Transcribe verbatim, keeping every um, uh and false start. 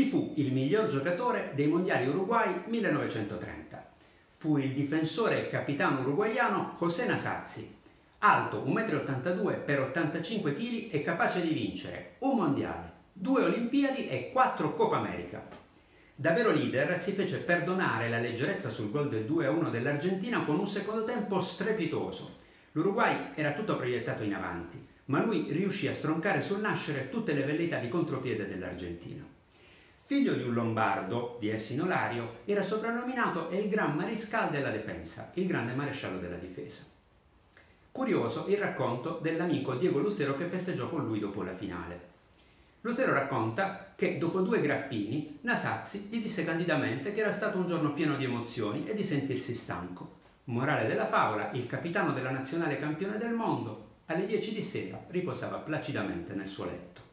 Chi fu il miglior giocatore dei mondiali Uruguay millenovecentotrenta? Fu il difensore e capitano uruguaiano José Nasazzi, alto uno virgola ottantadue metri per ottantacinque chili e capace di vincere un mondiale, due Olimpiadi e quattro Coppa America. Davvero leader, si fece perdonare la leggerezza sul gol del due a uno dell'Argentina con un secondo tempo strepitoso. L'Uruguay era tutto proiettato in avanti, ma lui riuscì a stroncare sul nascere tutte le velleità di contropiede dell'Argentina. Figlio di un lombardo, di Esino Lario, era soprannominato El gran Mariscal della difesa, il grande maresciallo della difesa. Curioso il racconto dell'amico Diego Lucero che festeggiò con lui dopo la finale. Lucero racconta che dopo due grappini Nasazzi gli disse candidamente che era stato un giorno pieno di emozioni e di sentirsi stanco. Morale della favola, il capitano della nazionale campione del mondo alle dieci di sera riposava placidamente nel suo letto.